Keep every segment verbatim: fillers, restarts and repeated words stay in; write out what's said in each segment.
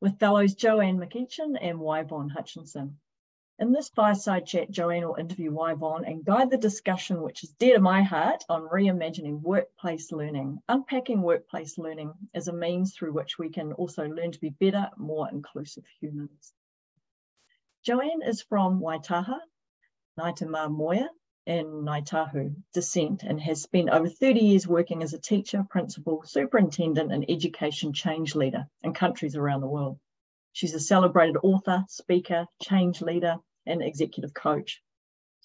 with fellows Joanne McEachen and Yvonne Hutchinson. In this fireside chat, Joanne will interview Yvonne and guide the discussion, which is dear to my heart, on reimagining workplace learning, unpacking workplace learning as a means through which we can also learn to be better, more inclusive humans. Joanne is from Waitaha, Naitama Moya, and Ngāi Tahu descent, and has spent over thirty years working as a teacher, principal, superintendent and education change leader in countries around the world. She's a celebrated author, speaker, change leader and executive coach.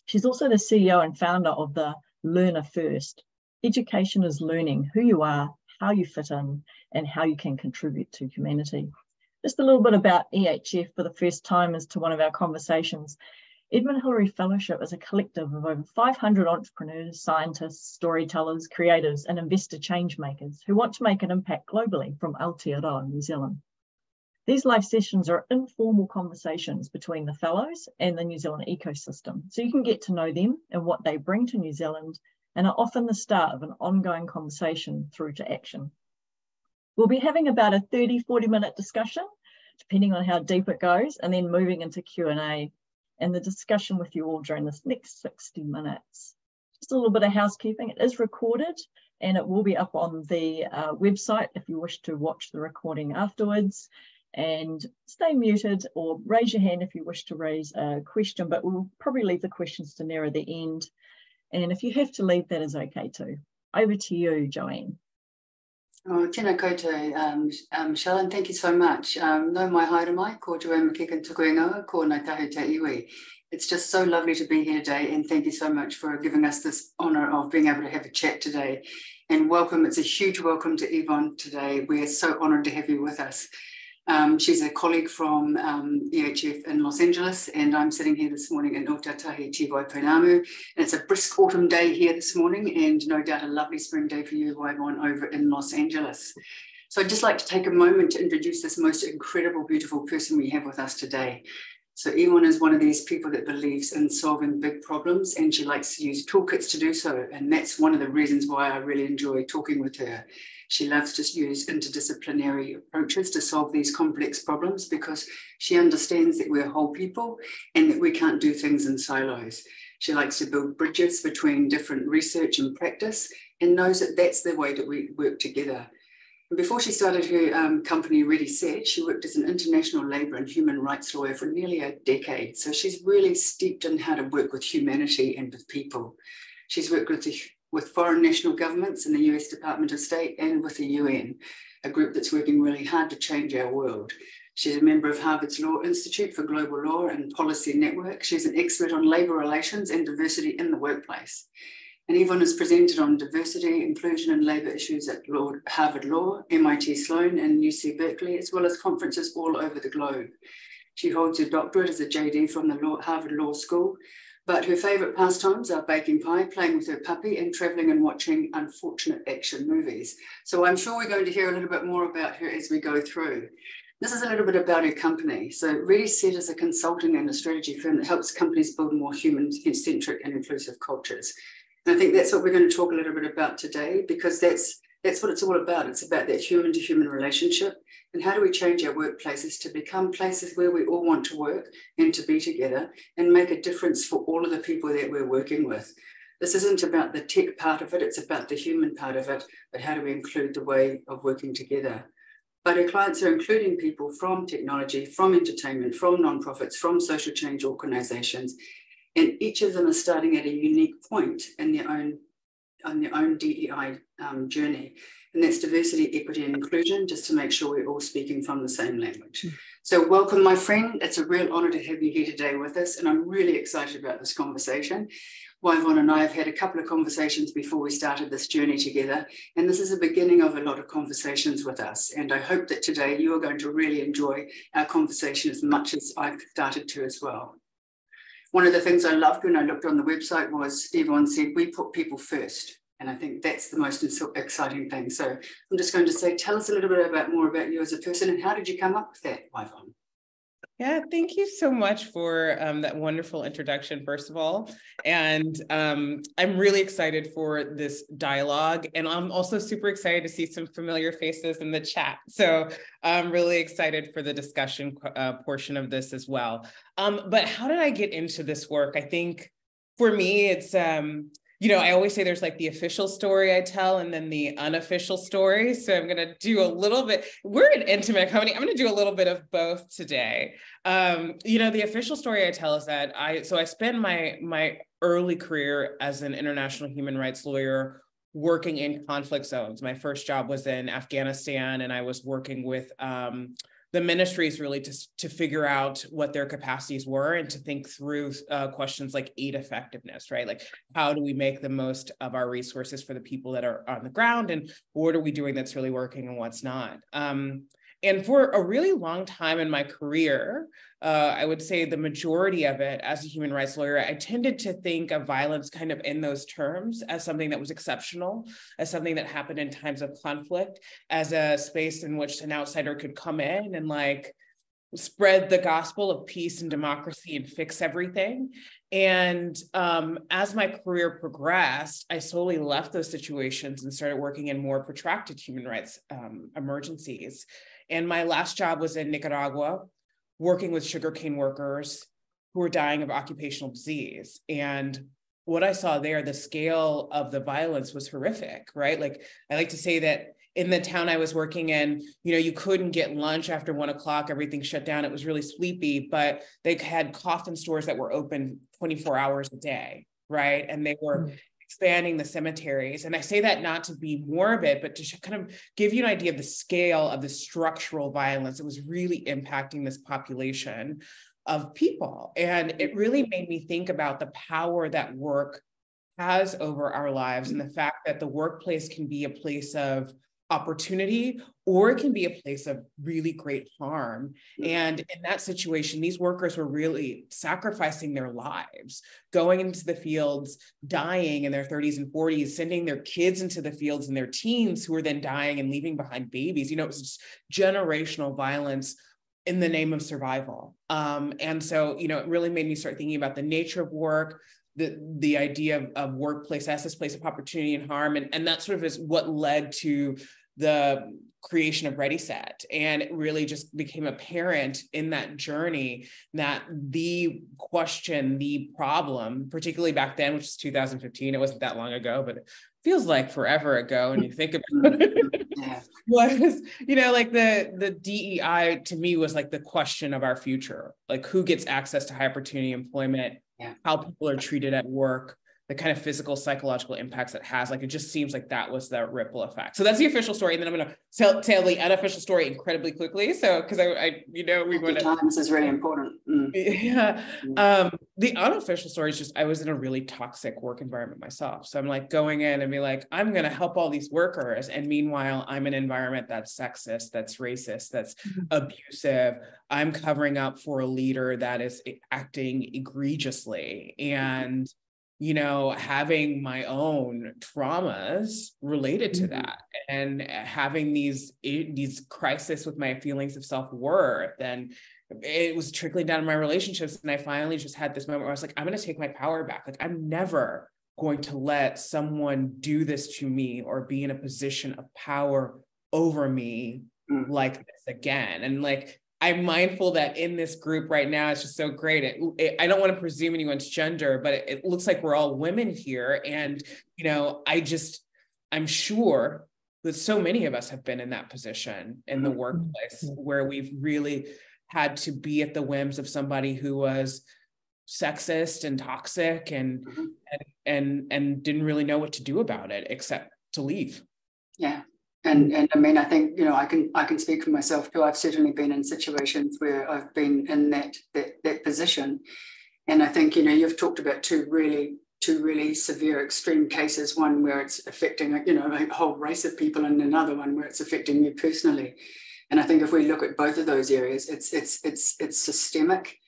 She's also the C E O and founder of the Learner First. Education is learning who you are, how you fit in and how you can contribute to humanity. Just a little bit about E H F for the first time as to one of our conversations. Edmund Hillary Fellowship is a collective of over five hundred entrepreneurs, scientists, storytellers, creatives and investor change makers who want to make an impact globally from Aotearoa, New Zealand. These live sessions are informal conversations between the fellows and the New Zealand ecosystem, so you can get to know them and what they bring to New Zealand and are often the start of an ongoing conversation through to action. We'll be having about a thirty, forty minute discussion, depending on how deep it goes, and then moving into Q and A. And the discussion with you all during this next sixty minutes. Just a little bit of housekeeping. It is recorded and it will be up on the uh, website if you wish to watch the recording afterwards. And stay muted or raise your hand if you wish to raise a question, but we'll probably leave the questions to nearer the end. And if you have to leave, that is okay too. Over to you, Joanne. Oh, tēnā koutou, um, um, Sharon, thank you so much. Um, nau mai haere mai, ko Joanne McEachen tuku e ngaua, ko Ngāi Tahu te iwi. It's just so lovely to be here today and thank you so much for giving us this honour of being able to have a chat today. And welcome, it's a huge welcome to Yvonne today. We're so honoured to have you with us. Um, she's a colleague from um, E H F in Los Angeles, and I'm sitting here this morning in Ōtautahi Te Waipounamu. And it's a brisk autumn day here this morning, and no doubt a lovely spring day for you, Yvonne, over in Los Angeles. So I'd just like to take a moment to introduce this most incredible, beautiful person we have with us today. So Yvonne is one of these people that believes in solving big problems, and she likes to use toolkits to do so. And that's one of the reasons why I really enjoy talking with her. She loves to use interdisciplinary approaches to solve these complex problems because she understands that we're whole people and that we can't do things in silos. She likes to build bridges between different research and practice and knows that that's the way that we work together. And before she started her um, company ReadySet, she worked as an international labour and human rights lawyer for nearly a decade. So she's really steeped in how to work with humanity and with people. She's worked with the with foreign national governments in the U S Department of State and with the U N, a group that's working really hard to change our world. She's a member of Harvard's Law Institute for Global Law and Policy Network. She's an expert on labour relations and diversity in the workplace. And Yvonne has presented on diversity, inclusion and labour issues at Lord Harvard Law, M I T Sloan and U C Berkeley, as well as conferences all over the globe. She holds her doctorate as a J D from the Law, Harvard Law School, but her favourite pastimes are baking pie, playing with her puppy and travelling and watching unfortunate action movies. So I'm sure we're going to hear a little bit more about her as we go through. This is a little bit about her company. So ReadySet is a consulting and a strategy firm that helps companies build more human-centric and inclusive cultures. And I think that's what we're going to talk a little bit about today, because that's, that's what it's all about. It's about that human-to-human relationship and how do we change our workplaces to become places where we all want to work and to be together and make a difference for all of the people that we're working with. This isn't about the tech part of it, it's about the human part of it, but how do we include the way of working together? But our clients are including people from technology, from entertainment, from nonprofits, from social change organisations, and each of them is starting at a unique point in their own on their own D E I um, journey. And that's diversity, equity, and inclusion, just to make sure we're all speaking from the same language. So welcome, my friend. It's a real honor to have you here today with us. And I'm really excited about this conversation. Yvonne and I have had a couple of conversations before we started this journey together. And this is the beginning of a lot of conversations with us. And I hope that today you are going to really enjoy our conversation as much as I've started to as well. One of the things I loved when I looked on the website was Yvonne said, we put people first. And I think that's the most exciting thing. So I'm just going to say, tell us a little bit about more about you as a person and how did you come up with that, Yvonne? Yeah, thank you so much for um, that wonderful introduction, first of all. And um, I'm really excited for this dialogue. And I'm also super excited to see some familiar faces in the chat. So I'm really excited for the discussion uh, portion of this as well. Um, but how did I get into this work? I think for me, it's, um, you know, I always say there's like the official story I tell and then the unofficial story. So I'm going to do a little bit, we're an intimate company. I'm going to do a little bit of both today. Um, you know, the official story I tell is that I, so I spent my, my early career as an international human rights lawyer working in conflict zones. My first job was in Afghanistan, and I was working with um, the ministries really to, to figure out what their capacities were and to think through uh, questions like aid effectiveness, right? Like, how do we make the most of our resources for the people that are on the ground, and what are we doing that's really working and what's not? Um, and for a really long time in my career, uh, I would say the majority of it as a human rights lawyer, I tended to think of violence kind of in those terms, as something that was exceptional, as something that happened in times of conflict, as a space in which an outsider could come in and like spread the gospel of peace and democracy and fix everything. And um, as my career progressed, I slowly left those situations and started working in more protracted human rights um, emergencies. And my last job was in Nicaragua, working with sugarcane workers who were dying of occupational disease. And what I saw there, the scale of the violence was horrific, right? Like, I like to say that in the town I was working in, you know, you couldn't get lunch after one o'clock, everything shut down. It was really sleepy, but they had coffin stores that were open twenty-four hours a day, right? And they were mm-hmm. expanding the cemeteries. And I say that not to be morbid, but to kind of give you an idea of the scale of the structural violence that was really impacting this population of people. And it really made me think about the power that work has over our lives, and the fact that the workplace can be a place of opportunity, or it can be a place of really great harm. And in that situation, these workers were really sacrificing their lives, going into the fields, dying in their thirties and forties, sending their kids into the fields and their teens, who were then dying and leaving behind babies. You know, it was just generational violence in the name of survival. Um, and so, you know, it really made me start thinking about the nature of work, the, the idea of, of workplace as this place of opportunity and harm. And, and that sort of is what led to the creation of ReadySet. And it really just became apparent in that journey that the question, the problem, particularly back then, which is two thousand fifteen, it wasn't that long ago, but it feels like forever ago when you think about it, was, you know, like the, the D E I to me was like the question of our future, like who gets access to high opportunity employment, yeah. how people are treated at work, the kind of physical, psychological impacts it has. Like, it just seems like that was the ripple effect. So that's the official story. And then I'm going to tell, tell the unofficial story incredibly quickly. So, cause I, I you know, we want to- Times is really important. Mm. Yeah. Mm. Um, the unofficial story is just, I was in a really toxic work environment myself. So I'm like going in and be like, I'm going to help all these workers. And meanwhile, I'm in an environment that's sexist, that's racist, that's mm-hmm. abusive. I'm covering up for a leader that is acting egregiously. And mm-hmm. you know, having my own traumas related to that, and having these, these crises with my feelings of self-worth, and it was trickling down in my relationships. And I finally just had this moment where I was like, I'm going to take my power back. Like, I'm never going to let someone do this to me or be in a position of power over me mm. like this again. And like, I'm mindful that in this group right now, it's just so great. It, it, I don't want to presume anyone's gender, but it, it looks like we're all women here. And, you know, I just, I'm sure that so many of us have been in that position in the workplace where we've really had to be at the whims of somebody who was sexist and toxic and, and, and, and didn't really know what to do about it except to leave. Yeah. And, and I mean, I think, you know, I can I can speak for myself too. I've certainly been in situations where I've been in that that, that position. And I think, you know, you've talked about two really, two really severe extreme cases, one where it's affecting, you know, a whole race of people, and another one where it's affecting you personally. And I think if we look at both of those areas, it's it's it's it's systemic.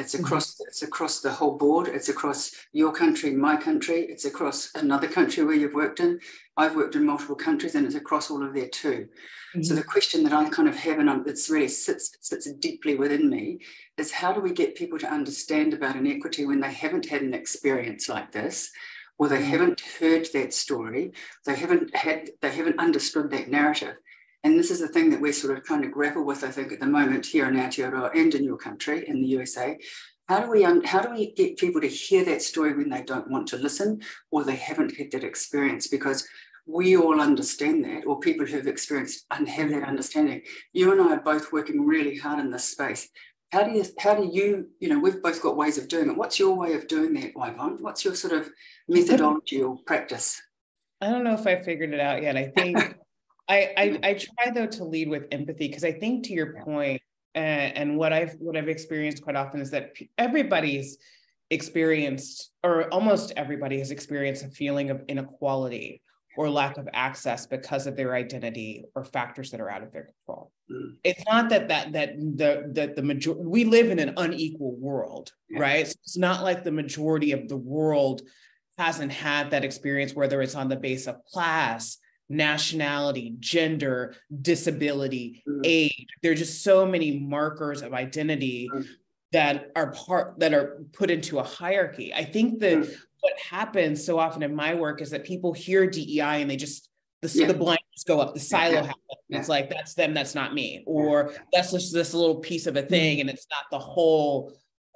It's across, mm-hmm. it's across the whole board. It's across your country, my country. It's across another country where you've worked in. I've worked in multiple countries, and it's across all of there too. Mm-hmm. So the question that I kind of have, and it's really sits, sits deeply within me, is how do we get people to understand about inequity when they haven't had an experience like this, or they haven't heard that story, they haven't had, they haven't understood that narrative. And this is the thing that we sort of kind of grapple with, I think, at the moment here in Aotearoa and in your country, in the U S A. How do we um, how do we get people to hear that story when they don't want to listen or they haven't had that experience? Because we all understand that, or people who have experienced and have that understanding. You and I are both working really hard in this space. How do you, how do you, you know, we've both got ways of doing it. What's your way of doing that, Yvonne? What's your sort of methodology or practice? I don't know if I figured it out yet. I think... I, I, I try though to lead with empathy, because I think to your point, uh, and what I've what I've experienced quite often is that everybody's experienced, or almost everybody has experienced, a feeling of inequality or lack of access because of their identity or factors that are out of their control. Mm. It's not that that that the that the major we live in an unequal world, yeah. right? So it's not like the majority of the world hasn't had that experience, whether it's on the base of class, nationality, gender, disability, mm. age. There are just so many markers of identity mm. that are part that are put into a hierarchy. I think that mm. what happens so often in my work is that people hear D E I and they just the, yeah. the blinders go up, the silo yeah. happens. It's yeah. like, that's them, that's not me, or that's just this little piece of a thing, mm. and it's not the whole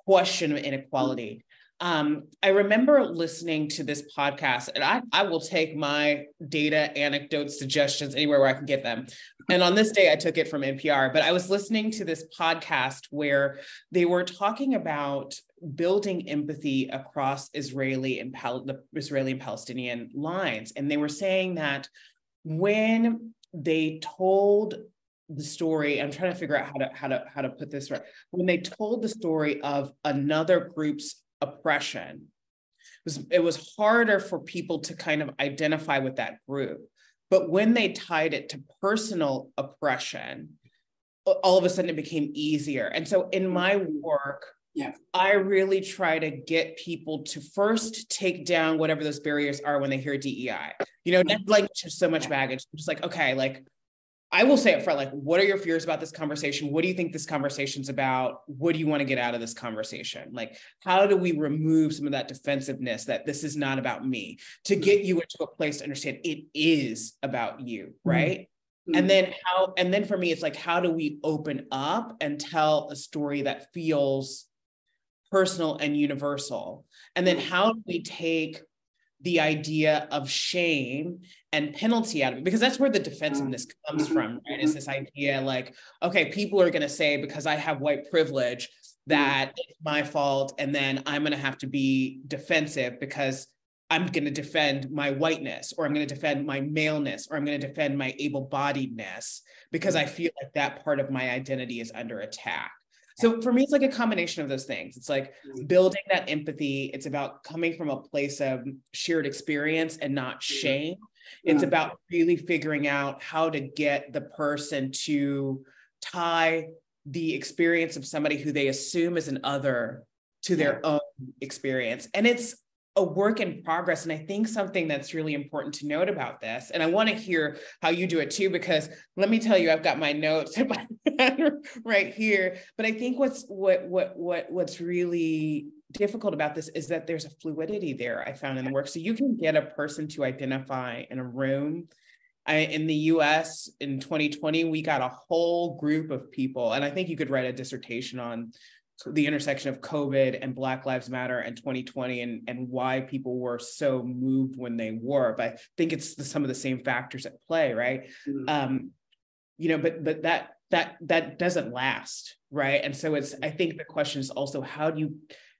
question of inequality. Mm. Um, I remember listening to this podcast, and I, I will take my data, anecdotes, suggestions anywhere where I can get them. And on this day, I took it from N P R, but I was listening to this podcast where they were talking about building empathy across Israeli and Pal- the Israeli and Palestinian lines. And they were saying that when they told the story, I'm trying to figure out how to, how to, how to put this right. When they told the story of another group's oppression, it was, it was harder for people to kind of identify with that group. But when they tied it to personal oppression, all of a sudden it became easier. And so in my work, yeah. I really try to get people to first take down whatever those barriers are when they hear D E I. You know, not like so much baggage, just like, okay, like, I will say up front, like, what are your fears about this conversation? What do you think this conversation's about? What do you want to get out of this conversation? Like, how do we remove some of that defensiveness that this is not about me, to get you into a place to understand it is about you, right? Mm-hmm. And then how, and then for me, it's like, how do we open up and tell a story that feels personal and universal? And then how do we take the idea of shame and penalty out of it, because that's where the defensiveness comes from, right? Is this idea like, okay, people are going to say, because I have white privilege, that it's my fault, and then I'm going to have to be defensive because I'm going to defend my whiteness, or I'm going to defend my maleness, or I'm going to defend my able-bodiedness, because I feel like that part of my identity is under attack. So for me, it's like a combination of those things. It's like building that empathy. It's about coming from a place of shared experience and not shame. It's yeah. about really figuring out how to get the person to tie the experience of somebody who they assume is an other to their yeah. own experience. And it's a work in progress. And I think something that's really important to note about this, and I want to hear how you do it too, because let me tell you, I've got my notes right here. But I think what's what what what what's really difficult about this is that there's a fluidity there, I found, in the work. So you can get a person to identify in a room. I, in the U S in twenty twenty, we got a whole group of people, and I think you could write a dissertation on the intersection of COVID and Black Lives Matter and twenty twenty, and, and why people were so moved when they were. But I think it's the, some of the same factors at play, right? Mm-hmm. Um, you know, but but that that that doesn't last, right? And so it's, I think the question is also, how do you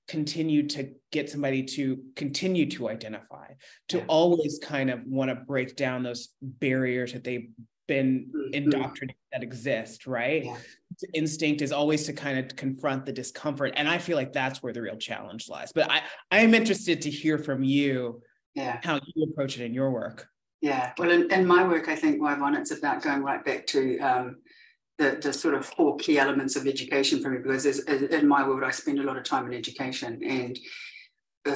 continue to get somebody to continue to identify, to yeah. always kind of want to break down those barriers that they've been mm-hmm. indoctrinated that exist, right? Yeah. Instinct is always to kind of confront the discomfort. And I feel like that's where the real challenge lies. But I, I am interested to hear from you yeah. how you approach it in your work. Yeah, well, in, in my work, I think, Yvonne, it's about going right back to um, the, the sort of four key elements of education for me, because as, as in my world, I spend a lot of time in education, and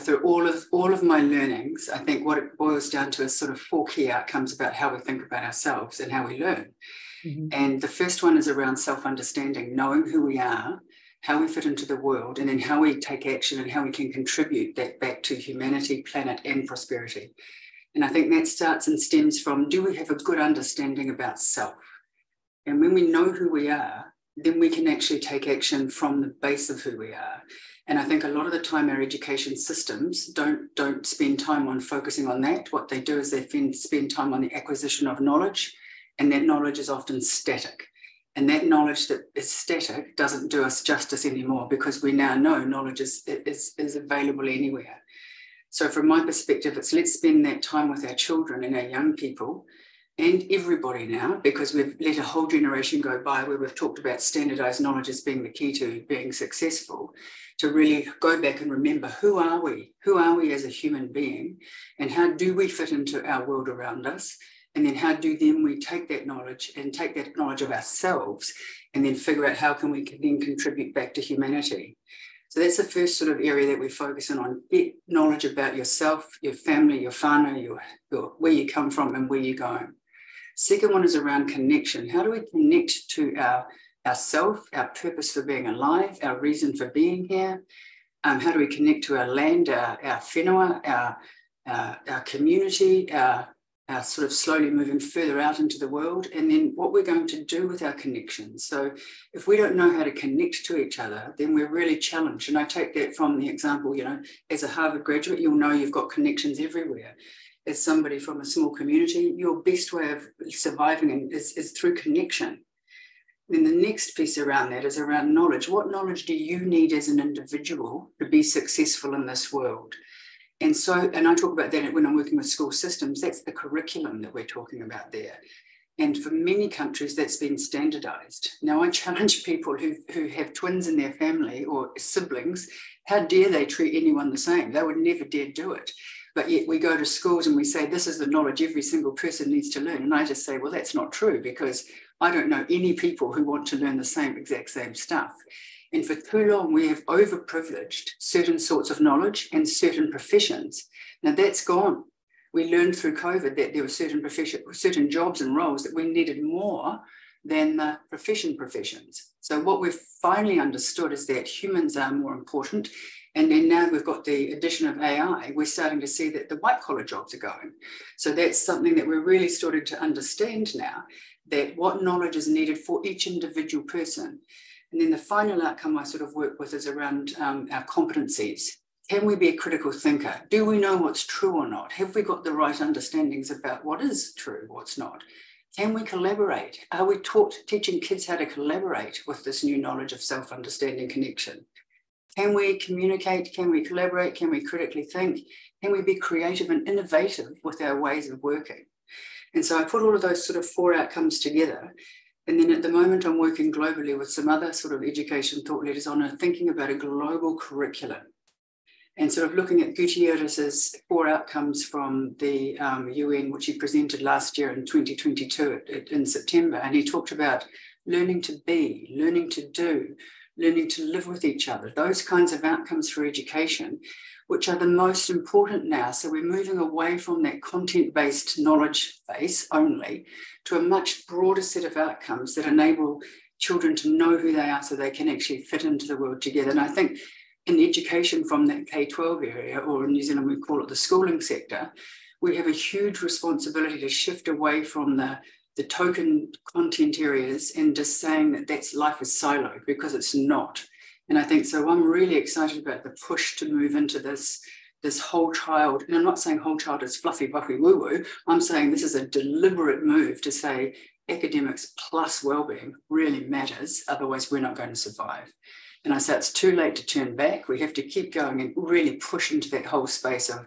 through all of all of my learnings, I think what it boils down to is sort of four key outcomes about how we think about ourselves and how we learn. Mm-hmm. And the first one is around self-understanding, knowing who we are, how we fit into the world, and then how we take action and how we can contribute that back to humanity, planet, and prosperity. And I think that starts and stems from, do we have a good understanding about self? And when we know who we are, then we can actually take action from the base of who we are. And I think a lot of the time our education systems don't, don't spend time on focusing on that. What they do is they spend time on the acquisition of knowledge, and that knowledge is often static. And that knowledge that is static doesn't do us justice anymore, because we now know knowledge is, is, is available anywhere. So from my perspective, it's let's spend that time with our children and our young people and everybody now, because we've let a whole generation go by where we've talked about standardized knowledge as being the key to being successful, to really go back and remember, who are we? Who are we as a human being? And how do we fit into our world around us? And then how do then we take that knowledge and take that knowledge of ourselves and then figure out how can we then contribute back to humanity? So that's the first sort of area that we focus in on. Get knowledge about yourself, your family, your whānau, your, your, where you come from and where you're going. Second one is around connection. How do we connect to our ourself, our purpose for being alive, our reason for being here? Um, how do we connect to our land, our, our whenua, our, our, our community, our Uh, sort of slowly moving further out into the world, and then what we're going to do with our connections. So if we don't know how to connect to each other, then we're really challenged. And I take that from the example, you know, as a Harvard graduate, you'll know you've got connections everywhere. As somebody from a small community, your best way of surviving is, is through connection. Then the next piece around that is around knowledge. What knowledge do you need as an individual to be successful in this world? And so, and I talk about that when I'm working with school systems, that's the curriculum that we're talking about there. And for many countries, that's been standardized. Now, I challenge people who, who have twins in their family or siblings, how dare they treat anyone the same? They would never dare do it. But yet we go to schools and we say, this is the knowledge every single person needs to learn. And I just say, well, that's not true, because I don't know any people who want to learn the same exact same stuff. And for too long, we have overprivileged certain sorts of knowledge and certain professions. Now, that's gone. We learned through COVID that there were certain profession, certain jobs and roles that we needed more than the profession professions. So what we've finally understood is that humans are more important. And then now we've got the addition of A I, we're starting to see that the white collar jobs are going. So that's something that we're really starting to understand now, that what knowledge is needed for each individual person. And then the final outcome I sort of work with is around um, our competencies. Can we be a critical thinker? Do we know what's true or not? Have we got the right understandings about what is true, what's not? Can we collaborate? Are we taught teaching kids how to collaborate with this new knowledge of self-understanding connection? Can we communicate? Can we collaborate? Can we critically think? Can we be creative and innovative with our ways of working? And so I put all of those sort of four outcomes together. And then at the moment, I'm working globally with some other sort of education thought leaders on thinking about a global curriculum and sort of looking at Gutierrez's four outcomes from the um, U N, which he presented last year in twenty twenty-two at, at, in September. And he talked about learning to be, learning to do, learning to live with each other, those kinds of outcomes for education, which are the most important now. So we're moving away from that content-based knowledge base only to a much broader set of outcomes that enable children to know who they are so they can actually fit into the world together. And I think in education from that K twelve area, or in New Zealand we call it the schooling sector, we have a huge responsibility to shift away from the, the token content areas and just saying that that's life is siloed, because it's not. And I think so I'm really excited about the push to move into this, this whole child. And I'm not saying whole child is fluffy, buffy, woo-woo. I'm saying this is a deliberate move to say academics plus wellbeing really matters. Otherwise, we're not going to survive. And I say it's too late to turn back. We have to keep going and really push into that whole space of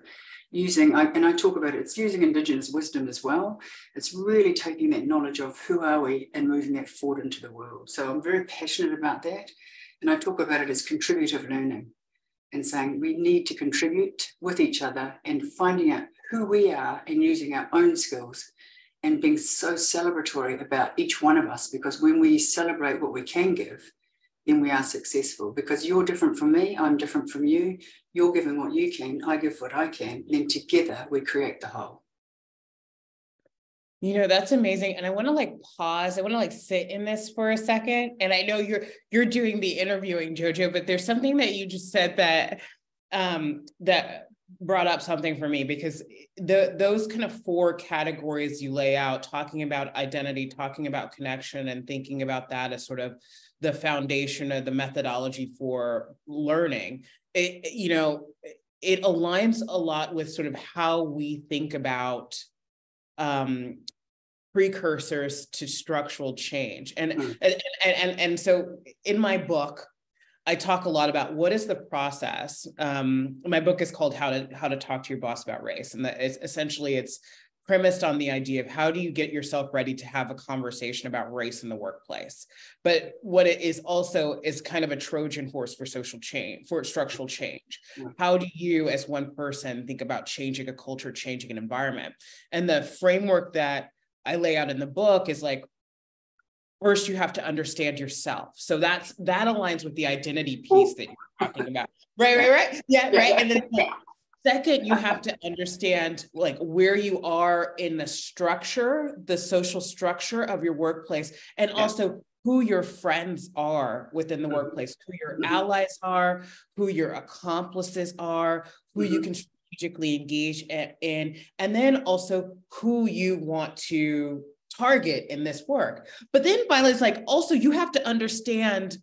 using, and I talk about it, it's using Indigenous wisdom as well. It's really taking that knowledge of who are we and moving that forward into the world. So I'm very passionate about that. And I talk about it as contributive learning and saying we need to contribute with each other and finding out who we are and using our own skills and being so celebratory about each one of us, because when we celebrate what we can give, then we are successful, because you're different from me, I'm different from you, you're giving what you can, I give what I can, then together we create the whole. You know, that's amazing. And I want to like pause. I want to like sit in this for a second. And I know you're you're doing the interviewing, Jojo, but there's something that you just said that um, that brought up something for me, because the those kind of four categories you lay out, talking about identity, talking about connection, and thinking about that as sort of the foundation or the methodology for learning, it, you know, it aligns a lot with sort of how we think about um, precursors to structural change. And, mm. and, and, and so in my book, I talk a lot about what is the process. Um, my book is called How to, How to Talk to Your Boss About Race. And that is essentially it's premised on the idea of how do you get yourself ready to have a conversation about race in the workplace. But what it is also is kind of a Trojan horse for social change, for structural change. How do you, as one person, think about changing a culture, changing an environment? And the framework that I lay out in the book is like, first, you have to understand yourself. So that's that aligns with the identity piece that you're talking about. Right, right, right. Yeah, right. And then like, second, you have to understand like where you are in the structure, the social structure of your workplace, and yeah. also who your friends are within the mm-hmm. workplace, who your mm-hmm. allies are, who your accomplices are, who mm-hmm. you can strategically engage in, and then also who you want to target in this work. But then finally, it's like, also you have to understand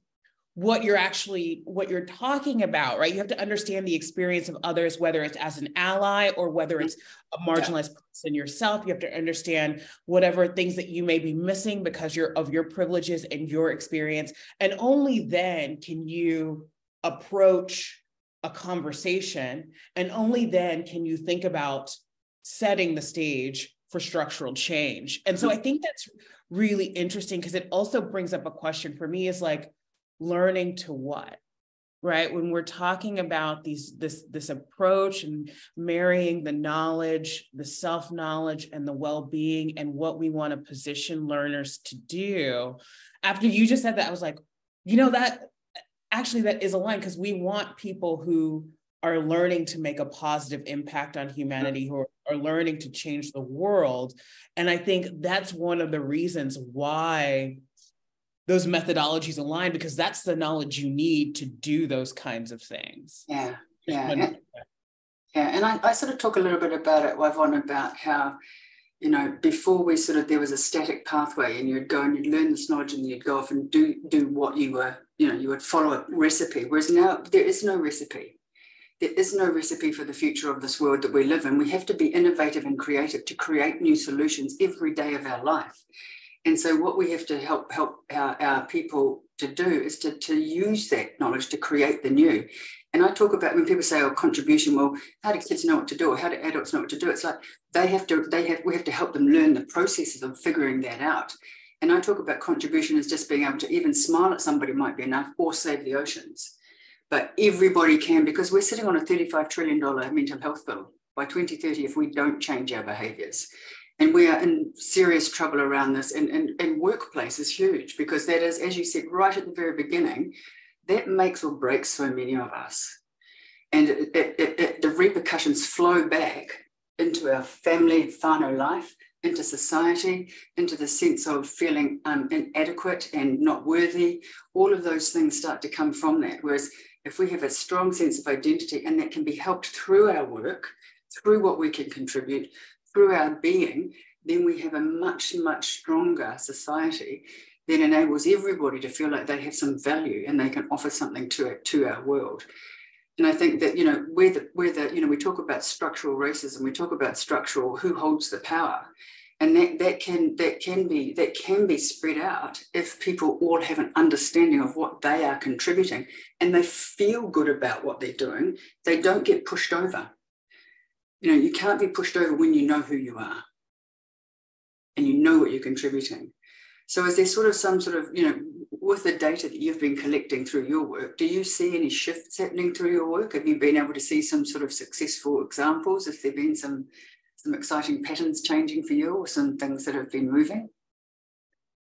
what you're actually, what you're talking about, right? You have to understand the experience of others, whether it's as an ally or whether it's a marginalized person yourself. You have to understand whatever things that you may be missing because you're of your privileges and your experience. And only then can you approach a conversation. And only then can you think about setting the stage for structural change. And so I think that's really interesting because it also brings up a question for me is like, learning to what, right? When we're talking about these, this, this approach and marrying the knowledge, the self-knowledge and the well-being and what we want to position learners to do. After you just said that, I was like, you know, that actually that is aligned because we want people who are learning to make a positive impact on humanity, who are, are learning to change the world. And I think that's one of the reasons why those methodologies align, because that's the knowledge you need to do those kinds of things. Yeah, yeah. And, yeah, and I, I sort of talk a little bit about it, Yvonne, about how, you know, before we sort of, there was a static pathway and you'd go and you'd learn this knowledge and you'd go off and do, do what you were, you know, you would follow a recipe, whereas now there is no recipe. There is no recipe for the future of this world that we live in. We have to be innovative and creative to create new solutions every day of our life. And so what we have to help help our, our people to do is to, to use that knowledge to create the new. And I talk about when people say, oh, contribution, well, how do kids know what to do or how do adults know what to do? It's like they have to, they have, we have to help them learn the processes of figuring that out. And I talk about contribution as just being able to even smile at somebody might be enough, or save the oceans. But everybody can, because we're sitting on a thirty-five trillion dollars mental health bill by twenty thirty if we don't change our behaviours. And we are in serious trouble around this. And, and, and workplace is huge, because that is, as you said, right at the very beginning, that makes or breaks so many of us. And it, it, it, it, the repercussions flow back into our family and whānau life, into society, into the sense of feeling um, inadequate and not worthy. All of those things start to come from that. Whereas if we have a strong sense of identity and that can be helped through our work, through what we can contribute, through our being, then we have a much, much stronger society that enables everybody to feel like they have some value and they can offer something to it, to our world. And I think that, you know, where the, where the, you know, we talk about structural racism, we talk about structural who holds the power, and that that can that can be that can be spread out if people all have an understanding of what they are contributing and they feel good about what they're doing. They don't get pushed over. You know, you can't be pushed over when you know who you are and you know what you're contributing. So is there sort of some sort of, you know, with the data that you've been collecting through your work, do you see any shifts happening through your work? Have you been able to see some sort of successful examples? Have there been some some exciting patterns changing for you, or some things that have been moving?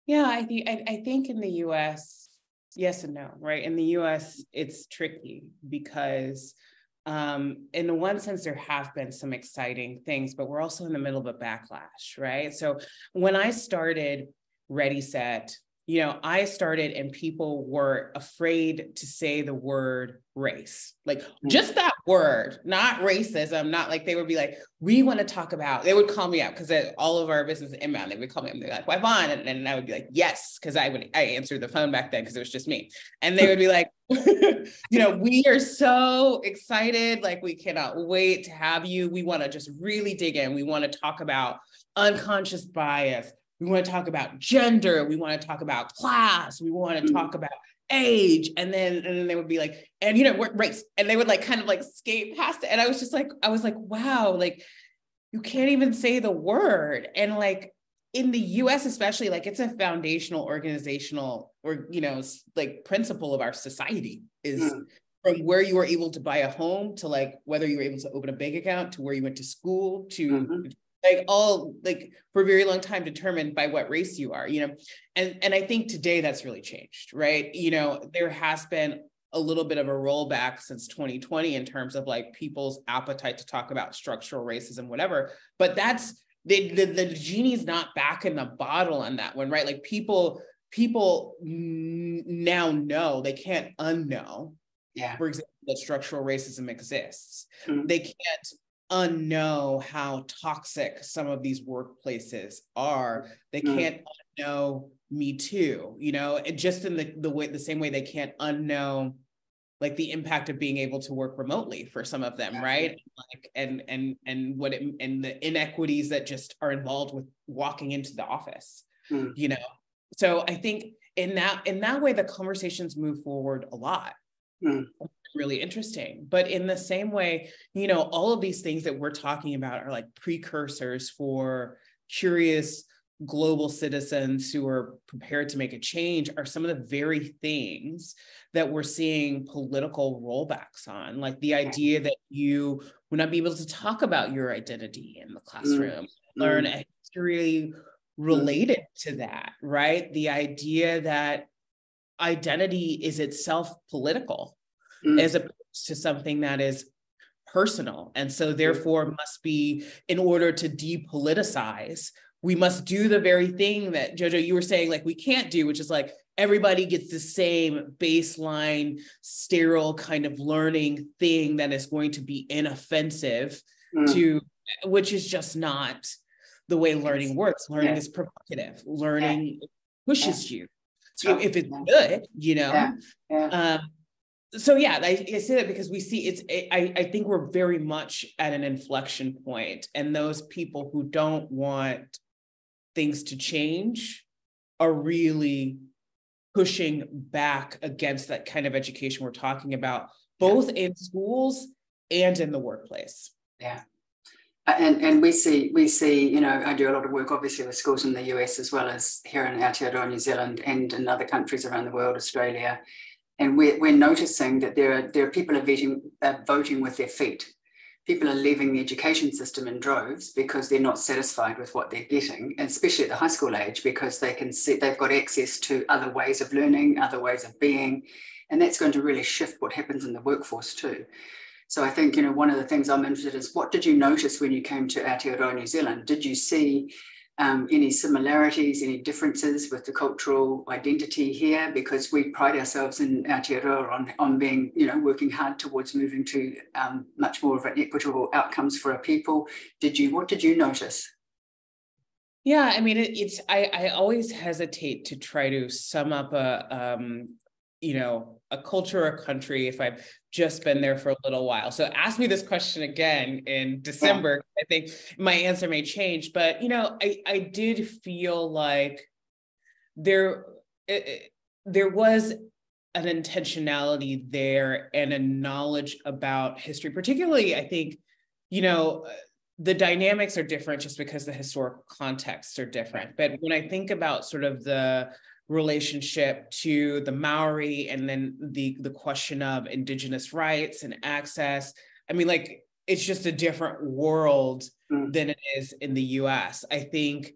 Yeah, I think I, I think in the U S, yes and no, right? In the U S, it's tricky because um, in the one sense, there have been some exciting things, but we're also in the middle of a backlash, right? So when I started ReadySet, you know, I started and people were afraid to say the word race, like just that word, not racism, not like they would be like, we want to talk about, they would call me up because all of our business inbound, they would call me up and they're like, why Vaughn? And, and I would be like, yes, because I would, I answered the phone back then because it was just me. And they would be like, you know, we are so excited. Like, we cannot wait to have you. We want to just really dig in. We want to talk about unconscious bias. We want to talk about gender. We want to talk about class. We want to talk about age. And then, and then they would be like, and, you know, race. And they would like kind of like skate past it. And I was just like, I was like, wow, like you can't even say the word. And like in the U S, especially, like it's a foundational organizational or, you know, like principle of our society is yeah. From where you were able to buy a home to like whether you were able to open a bank account to where you went to school to mm-hmm. like all like for a very long time determined by what race you are, you know, and, and I think today that's really changed, right? You know, there has been a little bit of a rollback since twenty twenty in terms of like people's appetite to talk about structural racism, whatever, but that's the, the, the genie's not back in the bottle on that one, right? Like people, people now know they can't unknow, yeah. for example, that structural racism exists. Mm-hmm. They can't unknow how toxic some of these workplaces are. They can't mm. unknow Me Too, you know, and just in the, the way, the same way they can't unknow like the impact of being able to work remotely for some of them, yeah. right? Like, and, and, and what it, and the inequities that just are involved with walking into the office, mm. you know? So I think in that, in that way, the conversations move forward a lot. Mm. Really interesting. But in the same way, you know, all of these things that we're talking about are like precursors for curious global citizens who are prepared to make a change are some of the very things that we're seeing political rollbacks on, like the idea that you will not be able to talk about your identity in the classroom, mm-hmm. learn a history related mm-hmm. to that, right? The idea that identity is itself political. Mm. As opposed to something that is personal. And so therefore must be, in order to depoliticize, we must do the very thing that Jojo, you were saying, like, we can't do, which is like, everybody gets the same baseline, sterile kind of learning thing that is going to be inoffensive mm. to, which is just not the way learning works. Learning yeah. is provocative. Learning yeah. pushes yeah. you. So if it's good, you know, yeah. Yeah. Um, So yeah, I, I say that because we see it's, I, I think we're very much at an inflection point, and those people who don't want things to change are really pushing back against that kind of education we're talking about, both yeah. in schools and in the workplace. Yeah. And and we see, we see, you know, I do a lot of work obviously with schools in the U S as well as here in Aotearoa, New Zealand, and in other countries around the world, Australia. And we're, we're noticing that there are, there are people are voting, uh, voting with their feet. People are leaving the education system in droves because they're not satisfied with what they're getting, and especially at the high school age, because they can see they've got access to other ways of learning, other ways of being, and that's going to really shift what happens in the workforce too. So I think, you know, one of the things I'm interested in is, what did you notice when you came to Aotearoa, New Zealand? Did you see Um, any similarities, any differences with the cultural identity here? Because we pride ourselves in Aotearoa on, on being, you know, working hard towards moving to um, much more of an equitable outcomes for our people. Did you, what did you notice? Yeah, I mean, it, it's, I, I always hesitate to try to sum up a, um, you know, a culture or a country if I've just been there for a little while. So ask me this question again in December. Yeah. I think my answer may change, but, you know, I, I did feel like there, it, there was an intentionality there and a knowledge about history, particularly, I think, you know, the dynamics are different just because the historical contexts are different. But when I think about sort of the relationship to the Māori and then the the question of indigenous rights and access, I mean, like, it's just a different world mm. than it is in the U S. I think,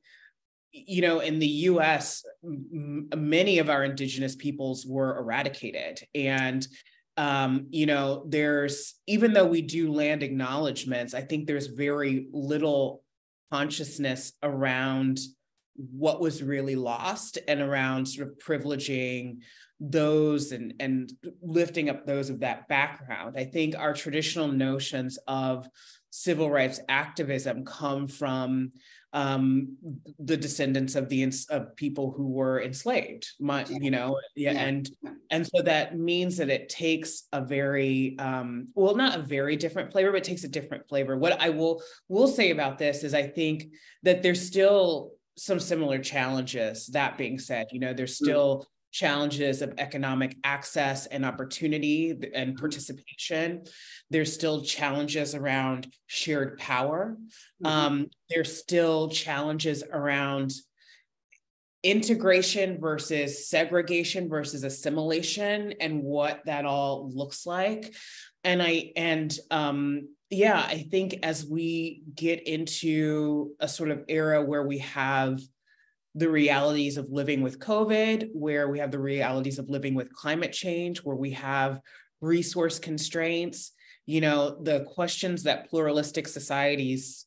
you know, in the U S, m- many of our indigenous peoples were eradicated. And, um, you know, there's, even though we do land acknowledgements, I think there's very little consciousness around what was really lost and around sort of privileging those and, and lifting up those of that background. I think our traditional notions of civil rights activism come from um, the descendants of the of people who were enslaved, my, you know, yeah, and and so that means that it takes a very um, well, not a very different flavor, but it takes a different flavor. What I will will say about this is I think that there's still some similar challenges. That being said, you know, there's still challenges of economic access and opportunity and participation. There's still challenges around shared power. Mm-hmm. Um, there's still challenges around integration versus segregation versus assimilation and what that all looks like. And I, and um, yeah, I think as we get into a sort of era where we have the realities of living with COVID, where we have the realities of living with climate change, where we have resource constraints, you know, the questions that pluralistic societies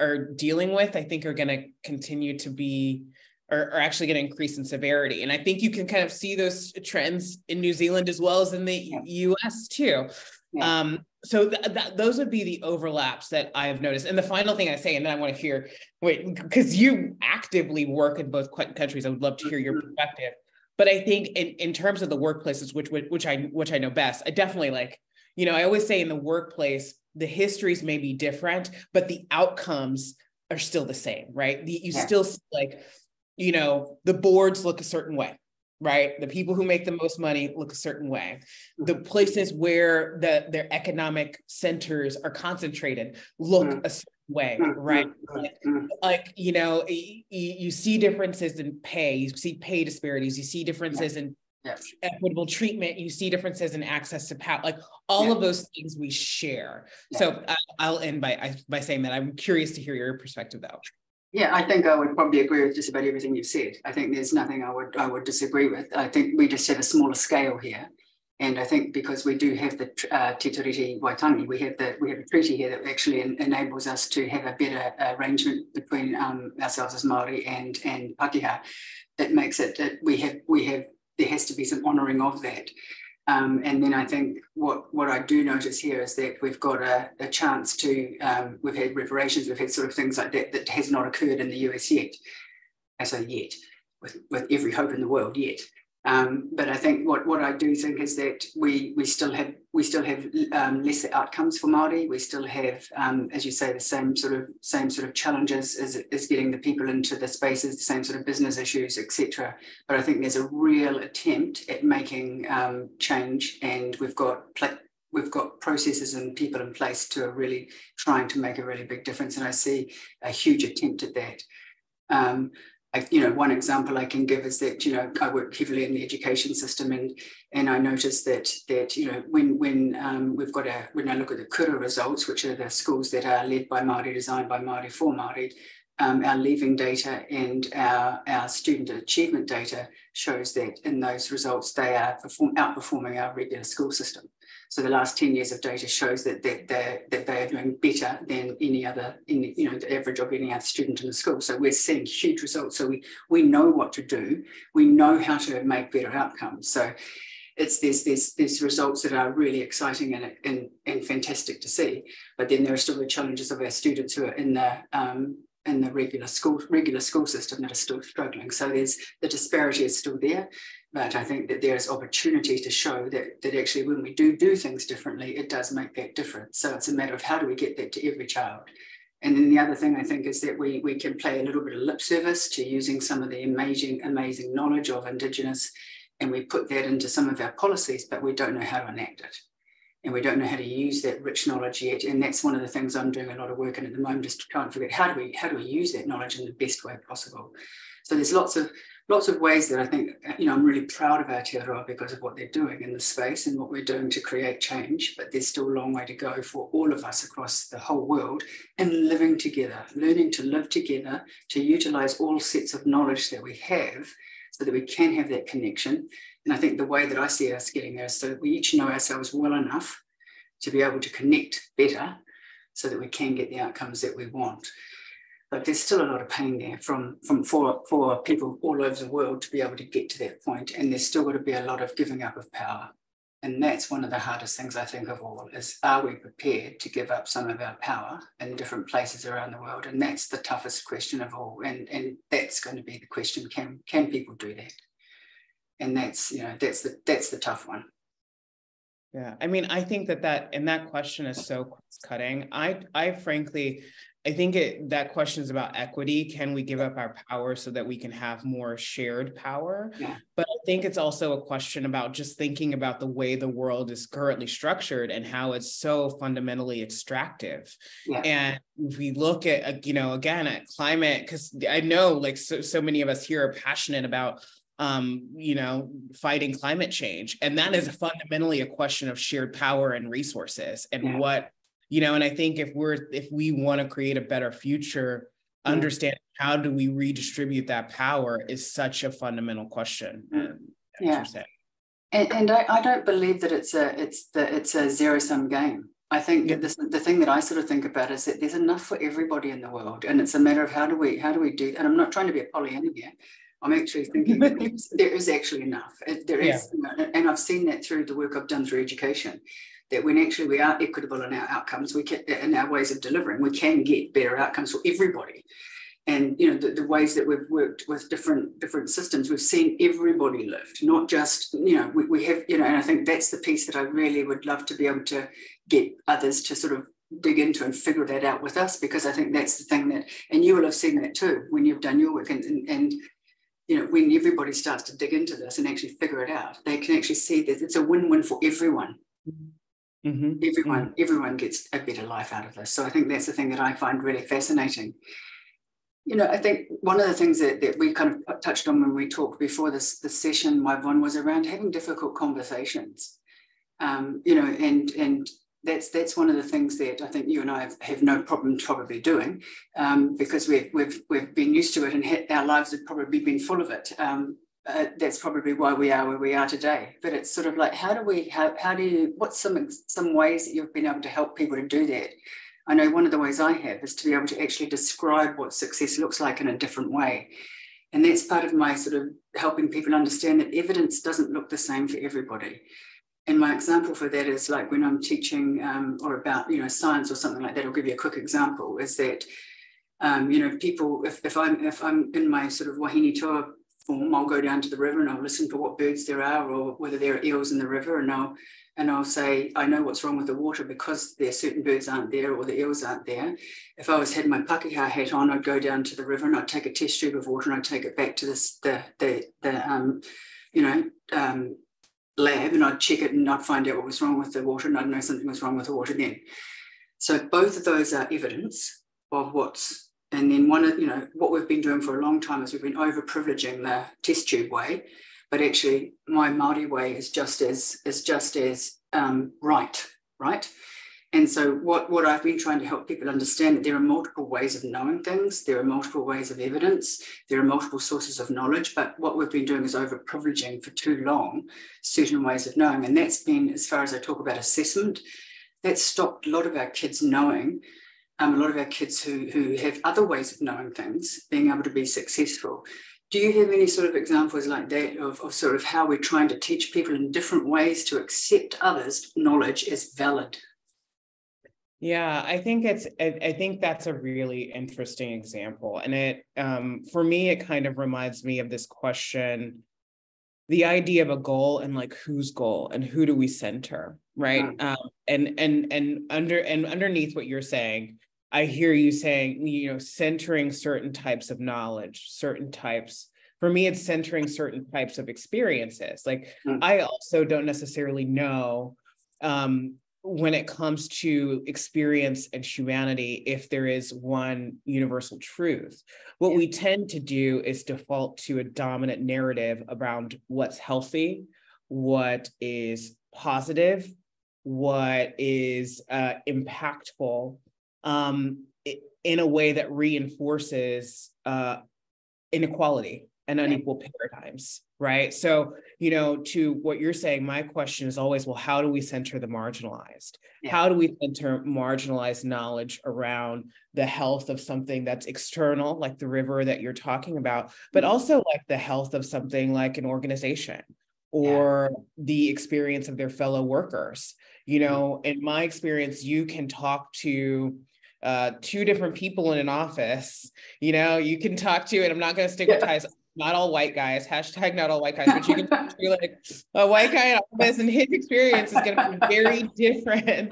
are dealing with, I think are going to continue to be, are, are actually going to increase in severity. And I think you can kind of see those trends in New Zealand as well as in the yeah. U S too. Yeah. Um, so th- th- those would be the overlaps that I have noticed. And the final thing I say, and then I want to hear, wait, because you actively work in both countries, I would love to hear your perspective. But I think in, in terms of the workplaces, which, which which I which I know best, I definitely like, you know, I always say in the workplace, the histories may be different, but the outcomes are still the same, right? The, you yeah. still see, like, you know, the boards look a certain way. Right? The people who make the most money look a certain way. The places where the, their economic centers are concentrated look a certain way, right? Like, like you know, you, you see differences in pay, you see pay disparities, you see differences yeah. in yeah. equitable treatment, you see differences in access to power, like all yeah. of those things we share. Yeah. So I, I'll end by, by saying that I'm curious to hear your perspective though. Yeah, I think I would probably agree with just about everything you've said. I think there's nothing I would I would disagree with. I think we just have a smaller scale here, and I think because we do have the uh, Te Tiriti o Waitangi, we have the we have a treaty here that actually en- enables us to have a better arrangement between um, ourselves as Māori and and Pākehā. That makes it that we have we have there has to be some honouring of that. Um, and then I think what, what I do notice here is that we've got a, a chance to, um, we've had reparations, we've had sort of things like that that has not occurred in the U S yet. I say yet, with, with every hope in the world yet. Um, but I think what, what I do think is that we we still have we still have um, lesser outcomes for Māori. We still have, um, as you say, the same sort of same sort of challenges as, as getting the people into the spaces, the same sort of business issues, et cetera. But I think there's a real attempt at making um, change, and we've got pl- we've got processes and people in place to are really trying to make a really big difference. And I see a huge attempt at that. Um, I, you know, one example I can give is that, you know, I work heavily in the education system, and and I noticed that that you know when when um, we've got a when I look at the Kura results, which are the schools that are led by Māori, designed by Māori for Māori, um, our leaving data and our our student achievement data shows that in those results they are perform, outperforming our regular school system. So the last ten years of data shows that that they that they are doing better than any other, any, you know, the average of any other student in the school. So we're seeing huge results. So we we know what to do. We know how to make better outcomes. So it's there's there's there's results that are really exciting and and and fantastic to see. But then there are still the challenges of our students who are in the um, in the regular school regular school system that are still struggling. So there's the disparity is still there. But I think that there is opportunity to show that, that actually when we do do things differently, it does make that difference. So it's a matter of how do we get that to every child. And then the other thing I think is that we, we can play a little bit of lip service to using some of the amazing, amazing knowledge of Indigenous, and we put that into some of our policies, but we don't know how to enact it. And we don't know how to use that rich knowledge yet. And that's one of the things I'm doing a lot of work in at the moment, is to try and figure out how do we, how do we use that knowledge in the best way possible. So there's lots of lots of ways that I think, you know, I'm really proud of Aotearoa because of what they're doing in the space and what we're doing to create change, but there's still a long way to go for all of us across the whole world in living together, learning to live together, to utilize all sets of knowledge that we have so that we can have that connection. And I think the way that I see us getting there is so that we each know ourselves well enough to be able to connect better so that we can get the outcomes that we want. But there's still a lot of pain there from, from for, for people all over the world to be able to get to that point. And there's still going to be a lot of giving up of power. And that's one of the hardest things I think of all is, are we prepared to give up some of our power in different places around the world? And that's the toughest question of all. And, and that's going to be the question, can, can people do that? And that's, you know, that's the, that's the tough one. Yeah, I mean, I think that that, and that question is so cross-cutting. I, I frankly, I think it, that question is about equity. Can we give up our power so that we can have more shared power? Yeah. But I think it's also a question about just thinking about the way the world is currently structured and how it's so fundamentally extractive. Yeah. And if we look at, you know, again, at climate, because I know like so, so many of us here are passionate about Um, you know, fighting climate change. And that is fundamentally a question of shared power and resources and yeah. what, you know, and I think if we're, if we want to create a better future, yeah. understanding how do we redistribute that power is such a fundamental question. Um, yeah. And, and I, I don't believe that it's a, it's the, it's a zero sum game. I think yeah. that this, the thing that I sort of think about is that there's enough for everybody in the world. And it's a matter of how do we, how do we do, and I'm not trying to be a Pollyanna here. I'm actually thinking that there is, there is actually enough. There is, yeah. And I've seen that through the work I've done through education, that when actually we are equitable in our outcomes, we can, in our ways of delivering, we can get better outcomes for everybody. And you know the, the ways that we've worked with different different systems, we've seen everybody lift, not just you know we, we have you know. And I think that's the piece that I really would love to be able to get others to sort of dig into and figure that out with us, because I think that's the thing that, and you will have seen that too when you've done your work and and. and you know, when everybody starts to dig into this and actually figure it out, they can actually see that it's a win-win for everyone. Mm-hmm. Everyone, mm-hmm. everyone gets a better life out of this. So I think that's the thing that I find really fascinating. You know, I think one of the things that, that we kind of touched on when we talked before this, this session, my one, was around having difficult conversations. Um, you know, and and that's that's one of the things that I think you and I have, have no problem probably doing, um, because we've, we've, we've been used to it and had, our lives have probably been full of it. Um, uh, that's probably why we are where we are today. But it's sort of like, how do we, how, how do you, what's some, some ways that you've been able to help people to do that? I know one of the ways I have is to be able to actually describe what success looks like in a different way. And that's part of my sort of helping people understand that evidence doesn't look the same for everybody. And my example for that is like when I'm teaching um, or about, you know, science or something like that, I'll give you a quick example, is that, um, you know, people, if, if, I'm, if I'm in my sort of wahine toa form, I'll go down to the river and I'll listen for what birds there are or whether there are eels in the river, and I'll, and I'll say, I know what's wrong with the water because there certain birds aren't there or the eels aren't there. If I was had my Pākehā hat on, I'd go down to the river and I'd take a test tube of water and I'd take it back to this, the, the, the um, you know, um, lab, and I'd check it and I'd find out what was wrong with the water, and I'd know something was wrong with the water then. So both of those are evidence of what's, and then one of, you know, what we've been doing for a long time is we've been overprivileging the test tube way, but actually my Māori way is just as, is just as um, right, right? And so what, what I've been trying to help people understand that there are multiple ways of knowing things, there are multiple ways of evidence, there are multiple sources of knowledge, but what we've been doing is overprivileging for too long certain ways of knowing. And that's been, as far as I talk about assessment, that's stopped a lot of our kids knowing, um, a lot of our kids who, who have other ways of knowing things, being able to be successful. Do you have any sort of examples like that of, of sort of how we're trying to teach people in different ways to accept others' knowledge as valid? Yeah, I think it's, I, I think that's a really interesting example. And it, um, for me, it kind of reminds me of this question, the idea of a goal and like whose goal and who do we center, right? Yeah. Um, and, and, and under, and underneath what you're saying, I hear you saying, you know, centering certain types of knowledge, certain types, for me, it's centering certain types of experiences. Like, mm-hmm. I also don't necessarily know, um, when it comes to experience and humanity, if there is one universal truth. What yeah. we tend to do is default to a dominant narrative around what's healthy, what is positive, what is uh, impactful, um, in a way that reinforces uh, inequality and unequal yeah. paradigms, right? So, you know, to what you're saying, my question is always, well, how do we center the marginalized? Yeah. How do we center marginalized knowledge around the health of something that's external, like the river that you're talking about, but mm-hmm. also like the health of something like an organization or yeah. the experience of their fellow workers? You know, mm-hmm. in my experience, you can talk to uh, two different people in an office, you know, you can talk to, and I'm not going to stigmatize yeah. not all white guys, hashtag not all white guys, but you can talk to like a white guy in office and his experience is going to be very different,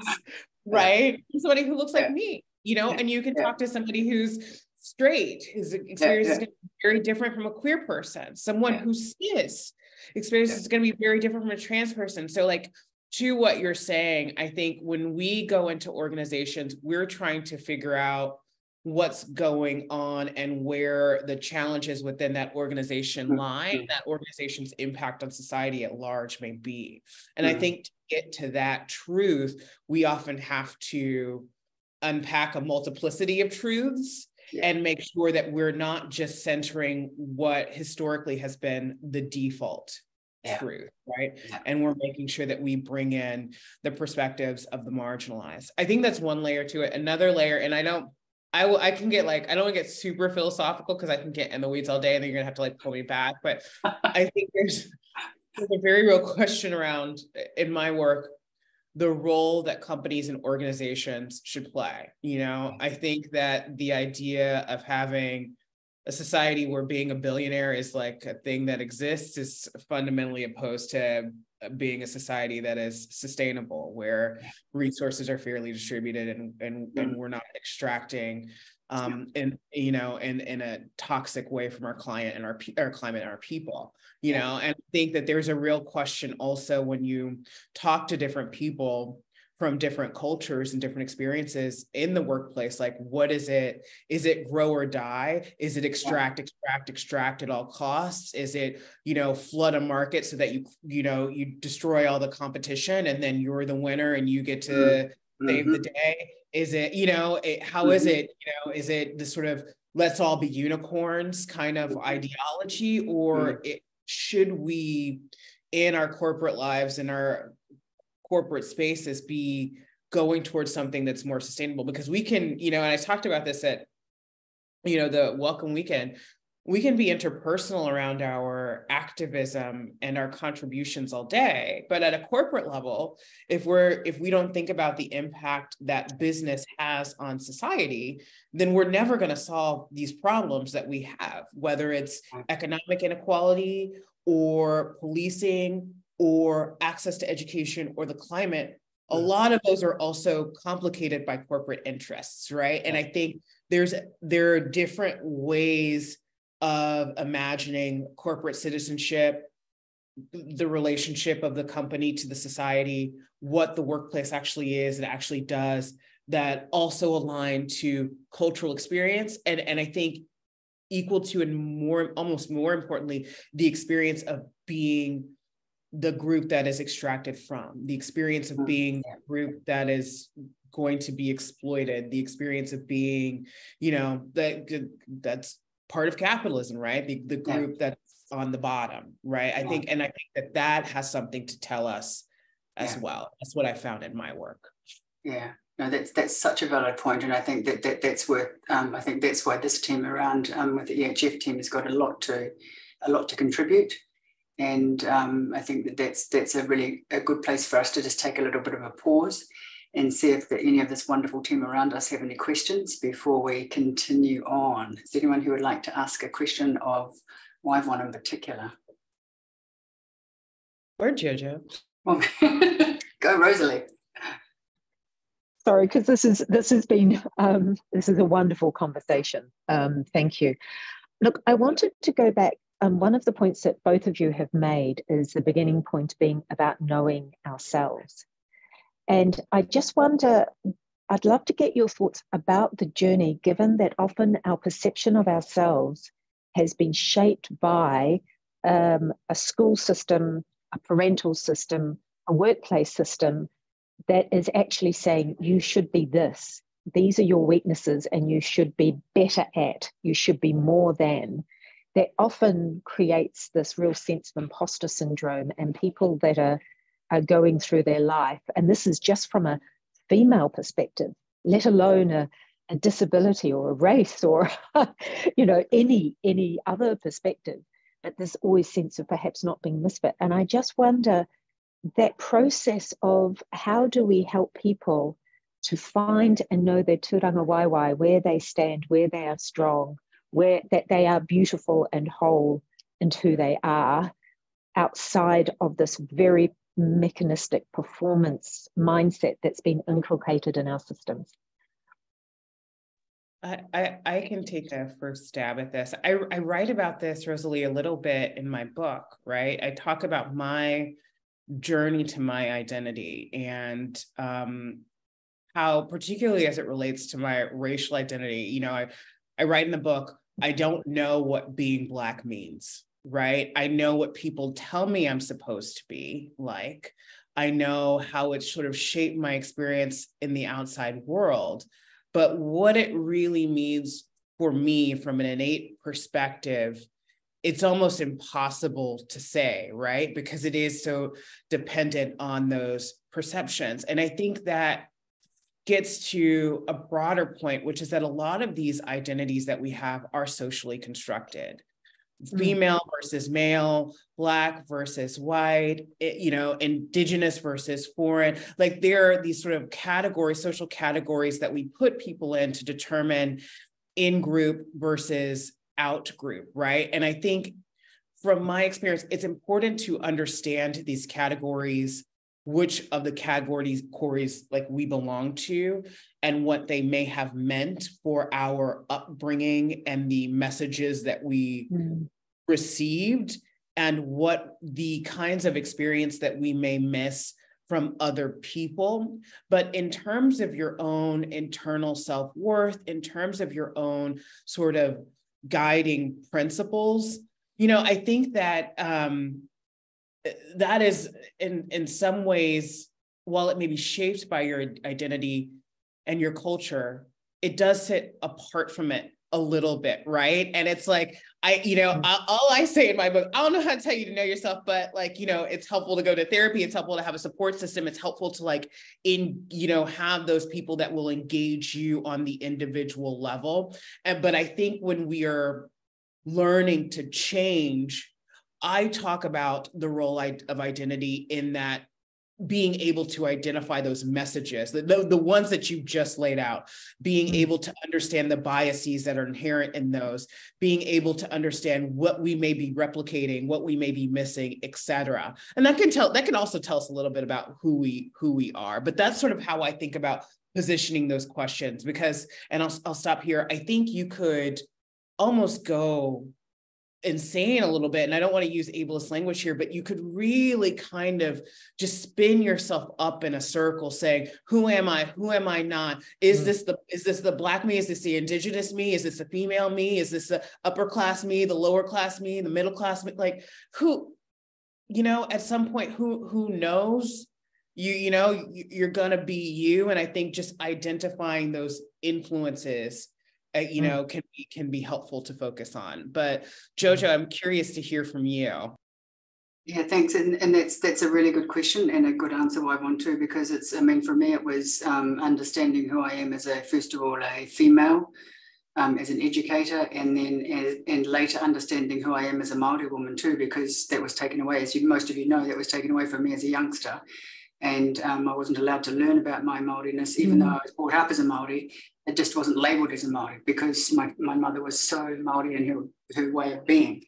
right? Yeah. Somebody who looks like yeah. me, you know, yeah. and you can yeah. talk to somebody who's straight, whose experience yeah. is going to be very different from a queer person, someone yeah. who's cis, experience yeah. is going to be very different from a trans person. So like, to what you're saying, I think when we go into organizations, we're trying to figure out what's going on and where the challenges within that organization lie, and that organization's impact on society at large may be. And mm-hmm. I think to get to that truth, we often have to unpack a multiplicity of truths yeah. and make sure that we're not just centering what historically has been the default Yeah. truth, right? Yeah. And we're making sure that we bring in the perspectives of the marginalized. I think that's one layer to it. Another layer, and I don't, I will, I can get like, I don't want to get super philosophical because I can get in the weeds all day and then you're gonna have to like pull me back. But I think there's, there's a very real question around, in my work, the role that companies and organizations should play. You know, I think that the idea of having a society where being a billionaire is like a thing that exists is fundamentally opposed to being a society that is sustainable, where resources are fairly distributed and and, mm-hmm. and we're not extracting um yeah. in you know in in a toxic way from our client and our our climate and our people, you yeah. know. And I think that there's a real question also when you talk to different people from different cultures and different experiences in the workplace, like what is it? Is it grow or die? Is it extract, yeah. extract, extract at all costs? Is it, you know, flood a market so that you, you know, you destroy all the competition and then you're the winner and you get to mm-hmm. save the day? Is it, you know, it, how mm-hmm. is it, you know, is it the sort of let's all be unicorns kind of ideology, or mm-hmm. it, should we in our corporate lives and our corporate spaces be going towards something that's more sustainable? Because we can, you know, and I talked about this at, you know, the Welcome Weekend, we can be interpersonal around our activism and our contributions all day. But at a corporate level, if we're, if we don't think about the impact that business has on society, then we're never going to solve these problems that we have, whether it's economic inequality or policing, or access to education or the climate. A lot of those are also complicated by corporate interests, right? And I think there's there are different ways of imagining corporate citizenship, the relationship of the company to the society, what the workplace actually is and actually does, that also align to cultural experience. And, and I think equal to, and more, almost more importantly, the experience of being the group that is extracted from, the experience of being a group that is going to be exploited, the experience of being, you know, that that's part of capitalism, right? The, the group yeah. that's on the bottom, right? I yeah. think, and I think that that has something to tell us as yeah. well. That's what I found in my work. Yeah, no, that's that's such a valid point, and I think that that that's worth. Um, I think that's why this team around um, with the E H F team has got a lot to, a lot to contribute. And um, I think that that's, that's a really a good place for us to just take a little bit of a pause and see if the, any of this wonderful team around us have any questions before we continue on. Is there anyone who would like to ask a question of Yvonne in particular? Or Jojo. Go, Rosalie. Sorry, because this is this has been um, this is a wonderful conversation. Um, thank you. Look, I wanted to go back. Um, one of the points that both of you have made is the beginning point being about knowing ourselves. And I just wonder, I'd love to get your thoughts about the journey, given that often our perception of ourselves has been shaped by um, a school system, a parental system, a workplace system that is actually saying you should be this. These are your weaknesses and you should be better at, you should be more than. That often creates this real sense of imposter syndrome, and people that are, are going through their life. And this is just from a female perspective, let alone a, a disability or a race or, you know, any, any other perspective. But this always sense of perhaps not being misfit. And I just wonder that process of how do we help people to find and know their tūrangawaewae, where they stand, where they are strong, where that they are beautiful and whole and who they are, outside of this very mechanistic performance mindset that's been inculcated in our systems. I, I, I can take the first stab at this. I, I write about this, Rosalie, a little bit in my book, right? I talk about my journey to my identity and um, how, particularly as it relates to my racial identity, you know, I, I write in the book, I don't know what being Black means, right? I know what people tell me I'm supposed to be like. I know how it sort of shaped my experience in the outside world. But what it really means for me from an innate perspective, it's almost impossible to say, right? Because it is so dependent on those perceptions. And I think that gets to a broader point, which is that a lot of these identities that we have are socially constructed. Mm-hmm. Female versus male, Black versus white, you know, Indigenous versus foreign. Like there are these sort of categories, social categories that we put people in to determine in-group versus out-group, right? And I think from my experience, it's important to understand these categories, which of the categories Corey's, like we belong to and what they may have meant for our upbringing and the messages that we mm. received and what the kinds of experience that we may miss from other people. But in terms of your own internal self-worth, in terms of your own sort of guiding principles, you know, I think that, um, that is in, in some ways, while it may be shaped by your identity and your culture, it does sit apart from it a little bit, right? And it's like, I, you know, I, all I say in my book, I don't know how to tell you to know yourself, but like, you know, it's helpful to go to therapy. It's helpful to have a support system. It's helpful to like, in, you know, have those people that will engage you on the individual level. And, but I think when we are learning to change, I talk about the role of identity in that being able to identify those messages, the, the, the ones that you just laid out, being able to understand the biases that are inherent in those, being able to understand what we may be replicating, what we may be missing, et cetera. And that can tell, that can also tell us a little bit about who we, who we are, but that's sort of how I think about positioning those questions because, and I'll, I'll stop here. I think you could almost go insane a little bit, and I don't want to use ableist language here, but you could really kind of just spin yourself up in a circle saying, who am I? Who am I not? Is mm-hmm. this the, is this the Black me? Is this the Indigenous me? Is this the female me? Is this the upper class me, the lower class me, the middle class me? Like who, you know, at some point, who, who knows? You, you know, you're going to be you. And I think just identifying those influences Uh, you know, can be, can be helpful to focus on. But Jojo, I'm curious to hear from you. Yeah, thanks. And, and that's that's a really good question and a good answer I want to, because it's, I mean, for me, it was um, understanding who I am as a, first of all, a female, um, as an educator, and then as, and later understanding who I am as a Māori woman too, because that was taken away, as you, most of you know, that was taken away from me as a youngster. And um, I wasn't allowed to learn about my Māoriness, even mm. though I was brought up as a Māori. It just wasn't labelled as a Māori because my, my mother was so Māori in her, her way of being.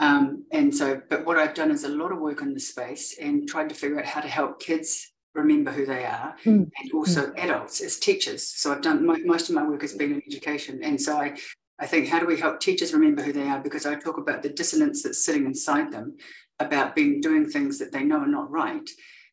Um, and so, but what I've done is a lot of work in this space and tried to figure out how to help kids remember who they are mm. and also mm. adults as teachers. So I've done, my, most of my work has been in education. And so I, I think, how do we help teachers remember who they are? Because I talk about the dissonance that's sitting inside them about being doing things that they know are not right.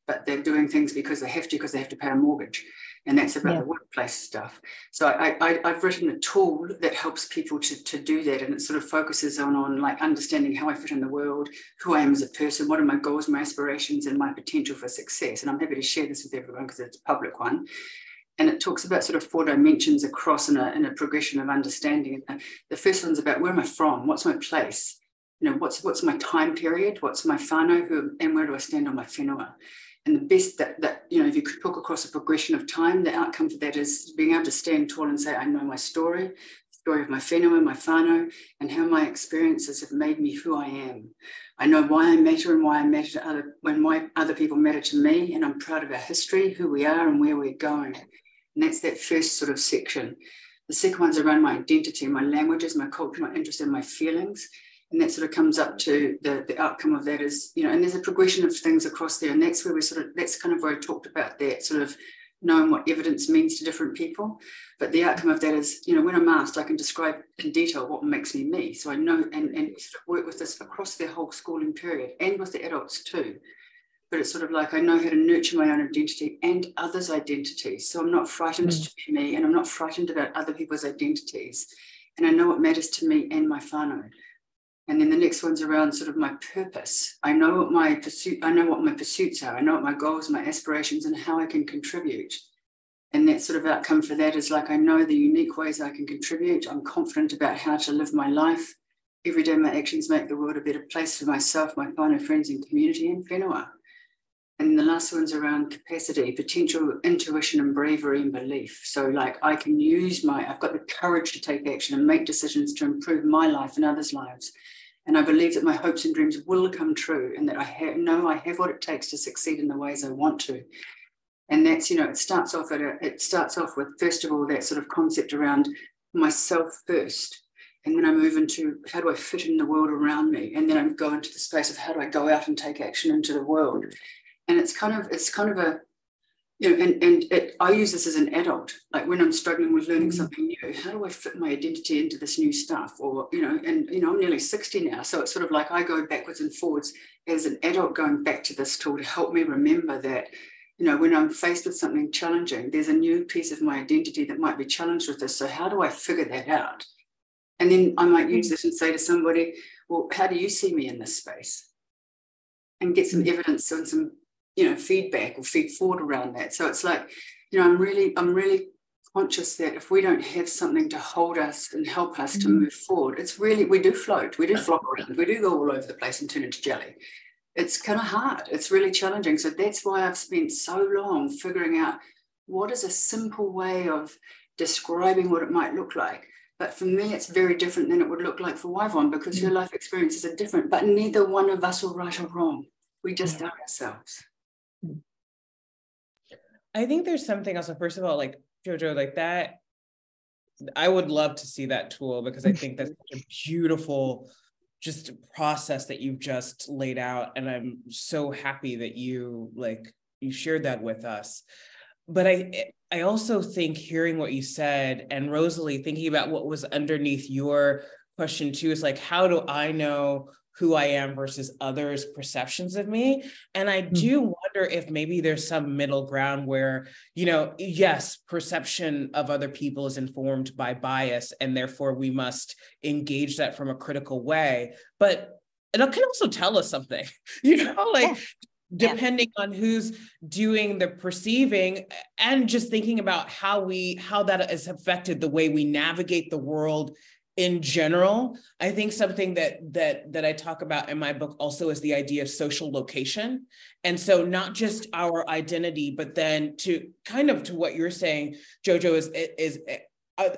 but they're doing things because they have to, because they have to pay a mortgage. And that's about yeah. the workplace stuff. So I, I, I've written a tool that helps people to, to do that. And it sort of focuses on, on like understanding how I fit in the world, who I am as a person, what are my goals, my aspirations, and my potential for success. And I'm happy to share this with everyone because it's a public one. And it talks about sort of four dimensions across in a, in a progression of understanding. The first one's about where am I from? What's my place? You know, what's, what's my time period? What's my whānau? Who, and where do I stand on my whenua? And the best that, that, you know, if you could talk across a progression of time, the outcome for that is being able to stand tall and say, I know my story, the story of my whenua, my whānau, and how my experiences have made me who I am. I know why I matter and why I matter to other, and why other people matter to me, and I'm proud of our history, who we are, and where we're going. And that's that first sort of section. The second one's around my identity, my languages, my culture, my interests, and my feelings. And that sort of comes up to the, the outcome of that is, you know, and there's a progression of things across there. And that's where we sort of, that's kind of where I talked about that sort of knowing what evidence means to different people. But the outcome of that is, you know, when I'm asked, I can describe in detail what makes me me. So I know, and, and sort of work with this across their whole schooling period and with the adults too. But it's sort of like I know how to nurture my own identity and others' identities. So I'm not frightened mm. to be me, and I'm not frightened about other people's identities. And I know what matters to me and my whānau. And then the next one's around sort of my purpose. I know what my pursuit, I know what my pursuits are. I know what my goals, my aspirations, and how I can contribute. And that sort of outcome for that is like I know the unique ways I can contribute. I'm confident about how to live my life. Every day my actions make the world a better place for myself, my whānau, friends, and community, and whenua. And the last one's around capacity, potential, intuition, and bravery and belief. So like I can use my, I've got the courage to take action and make decisions to improve my life and others' lives. And I believe that my hopes and dreams will come true, and that I have, know I have what it takes to succeed in the ways I want to. And that's, you know, it starts off at a, it starts off with, first of all, that sort of concept around myself first. And then I move into how do I fit in the world around me? And then I go into the space of how do I go out and take action into the world? And it's kind of, it's kind of a, you know, and, and it, I use this as an adult, like when I'm struggling with learning something new, how do I fit my identity into this new stuff? Or, you know, and, you know, I'm nearly sixty now. So it's sort of like I go backwards and forwards as an adult going back to this tool to help me remember that, you know, when I'm faced with something challenging, there's a new piece of my identity that might be challenged with this. So how do I figure that out? And then I might use this and say to somebody, well, how do you see me in this space? And get some evidence and some, you know, feedback or feed forward around that. So it's like, you know, I'm really, I'm really conscious that if we don't have something to hold us and help us mm-hmm. to move forward, it's really, we do float, we do flop around, we do go all over the place and turn into jelly. It's kind of hard. It's really challenging. So that's why I've spent so long figuring out what is a simple way of describing what it might look like. But for me, it's very different than it would look like for Yvonne, because mm-hmm. her life experiences are different, but neither one of us are right or wrong. We just yeah. are ourselves. I think there's something also, first of all, like Jojo, like that, I would love to see that tool, because I think that's such a beautiful just process that you've just laid out. And I'm so happy that you like, you shared that with us. But I, I also think hearing what you said, and Rosalie, thinking about what was underneath your question too, is like, how do I know who I am versus others' perceptions of me? And I do wonder if maybe there's some middle ground where, you know, yes, perception of other people is informed by bias, and therefore we must engage that from a critical way. But and it can also tell us something, you know, like yeah. depending yeah. on who's doing the perceiving, and just thinking about how we, how that has affected the way we navigate the world in general. I think something that that that I talk about in my book also is the idea of social location. And so not just our identity, but then to kind of to what you're saying, Jojo, is is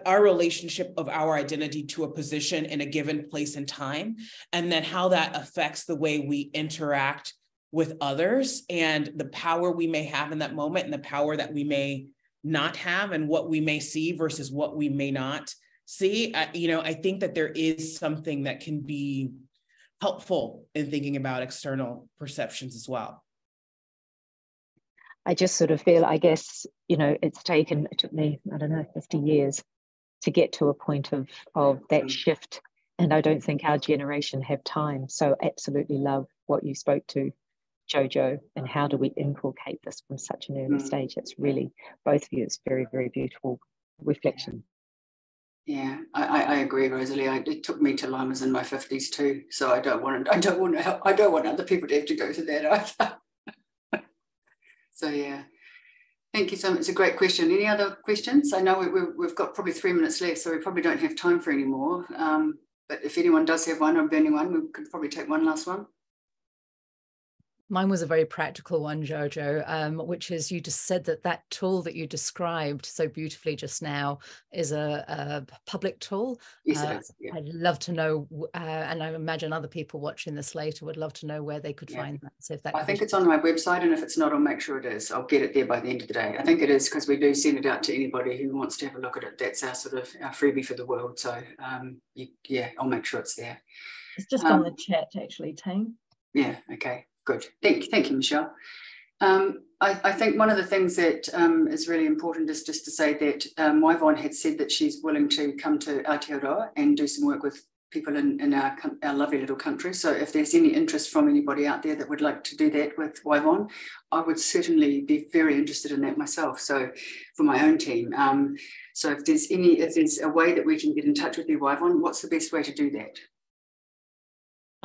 our relationship of our identity to a position in a given place and time, and then how that affects the way we interact with others, and the power we may have in that moment, and the power that we may not have, and what we may see versus what we may not see. I, you know, I think that there is something that can be helpful in thinking about external perceptions as well. I just sort of feel, I guess, you know, it's taken, it took me, I don't know, fifty years to get to a point of, of that shift. And I don't think our generation have time. So absolutely love what you spoke to, Jojo, and how do we inculcate this from such an early mm. stage? It's really, both of you, it's very, very beautiful reflection. Yeah, I, I agree, Rosalie. I, it took me till I was in my fifties too, so I don't want to, I don't want to help, I don't want other people to have to go through that either. So yeah, thank you so much. It's a great question. Any other questions? I know we, we, we've got probably three minutes left, so we probably don't have time for any more. Um, but if anyone does have one, or if anyone, we could probably take one last one. Mine was a very practical one, Jojo, um, which is you just said that that tool that you described so beautifully just now is a, a public tool. Yes, uh, it is. Yeah. I'd love to know, uh, and I imagine other people watching this later would love to know where they could yeah. find that. So if that I think it's on my website, and if it's not, I'll make sure it is. I'll get it there by the end of the day. I think it is, because we do send it out to anybody who wants to have a look at it. That's our sort of our freebie for the world. So um, you, yeah, I'll make sure it's there. It's just um, on the chat, actually, team. Yeah, okay. Good. Thank you, thank you, Michelle. Um, I, I think one of the things that um, is really important is just to say that um, Yvonne had said that she's willing to come to Aotearoa and do some work with people in, in our, our lovely little country. So if there's any interest from anybody out there that would like to do that with Yvonne, I would certainly be very interested in that myself. So for my own team. Um, so if there's any, if there's a way that we can get in touch with you, Yvonne, what's the best way to do that?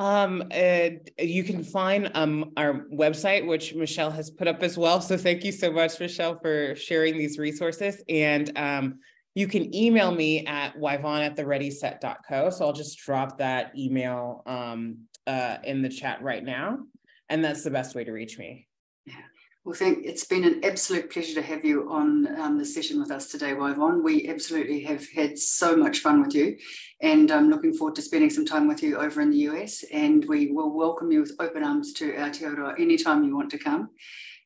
Um, uh, you can find um, our website, which Michelle has put up as well. So thank you so much, Michelle, for sharing these resources. And um, you can email me at yvonne at the ready set dot co. So I'll just drop that email um, uh, in the chat right now. And that's the best way to reach me. Yeah. Well, thank, it's been an absolute pleasure to have you on um, the session with us today, Yvonne. We absolutely have had so much fun with you, and I'm looking forward to spending some time with you over in the U S, and we will welcome you with open arms to Aotearoa anytime you want to come.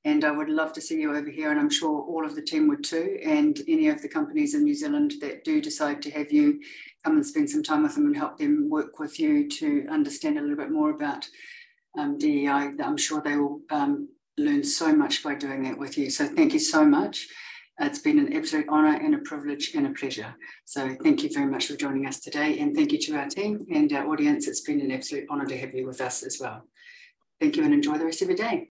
And I would love to see you over here, and I'm sure all of the team would too, and any of the companies in New Zealand that do decide to have you come and spend some time with them and help them work with you to understand a little bit more about um, D E I. I'm sure they will um, learned so much by doing that with you. So thank you so much. It's been an absolute honor and a privilege and a pleasure. So thank you very much for joining us today, and thank you to our team and our audience. It's been an absolute honor to have you with us as well. Thank you, and enjoy the rest of your day.